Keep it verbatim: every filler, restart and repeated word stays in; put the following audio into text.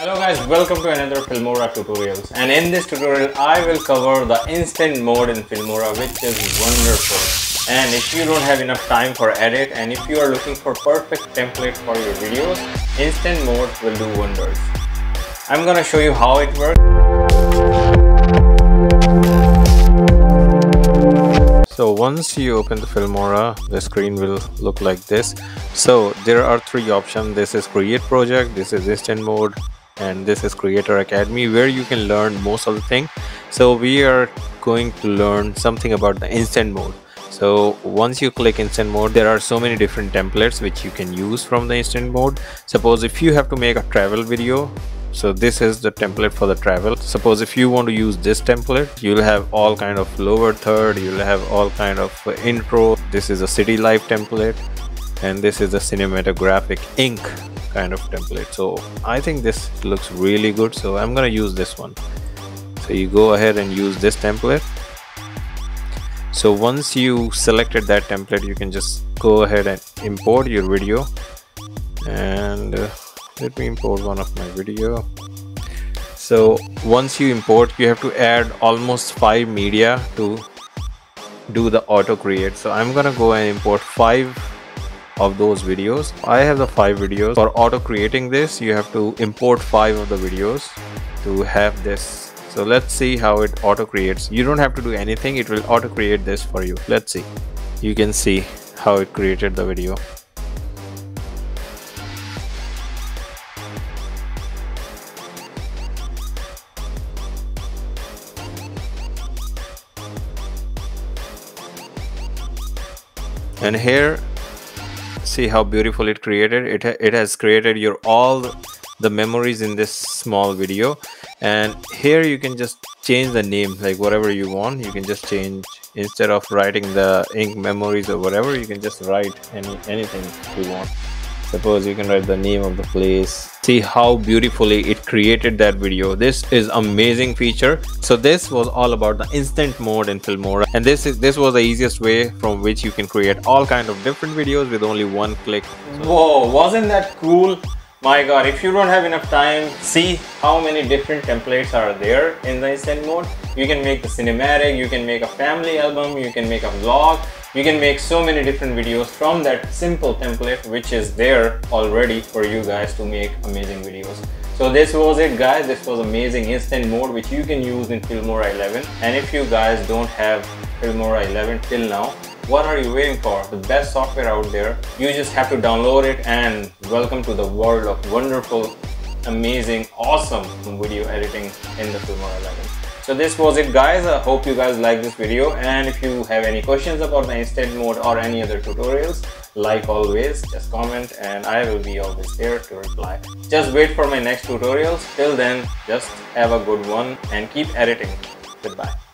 Hello guys, welcome to another Filmora tutorials, and in this tutorial I will cover the instant mode in Filmora, which is wonderful. And if you don't have enough time for edit and if you are looking for perfect template for your videos, instant mode will do wonders. I'm gonna show you how it works. So once you open the Filmora, the screen will look like this. So there are three options. This is create project, this is instant mode, and this is Creator Academy, where you can learn most of the thing. So we are going to learn something about the instant mode. So once you click instant mode, there are so many different templates which you can use from the instant mode. Suppose if you have to make a travel video, so this is the template for the travel. Suppose if you want to use this template, you'll have all kind of lower third, you'll have all kind of intro. This is a city life template, and this is a cinematographic ink kind of template. So I think this looks really good, so I'm gonna use this one. So you go ahead and use this template. So once you selected that template, you can just go ahead and import your video. And uh, let me import one of my video. So once you import, you have to add almost five media to do the auto create. So I'm gonna go and import five of those videos. I have the five videos. For auto creating this, you have to import five of the videos to have this. So let's see how it auto creates. You don't have to do anything, it will auto create this for you. Let's see. You can see how it created the video. And here, see how beautiful it created it. It has created your all the memories in this small video, and here you can just change the name, like whatever you want. You can just change, instead of writing the ink memories or whatever, you can just write any anything you want. Suppose you can write the name of the place. See how beautifully it created that video. This is amazing feature. So this was all about the instant mode in Filmora, and this is this was the easiest way from which you can create all kind of different videos with only one click. So whoa, wasn't that cool? My god, if you don't have enough time, see how many different templates are there in the instant mode. You can make the cinematic, you can make a family album, you can make a vlog, you can make so many different videos from that simple template which is there already for you guys to make amazing videos. So this was it guys, this was amazing instant mode which you can use in Filmora eleven. And if you guys don't have Filmora eleven till now, what are you waiting for? The best software out there. You just have to download it, and welcome to the world of wonderful, amazing, awesome video editing in the Filmora eleven. So this was it guys. I hope you guys like this video, and if you have any questions about the instant mode or any other tutorials, like always, just comment and I will be always there to reply. Just wait for my next tutorials. Till then, just have a good one and keep editing. Goodbye.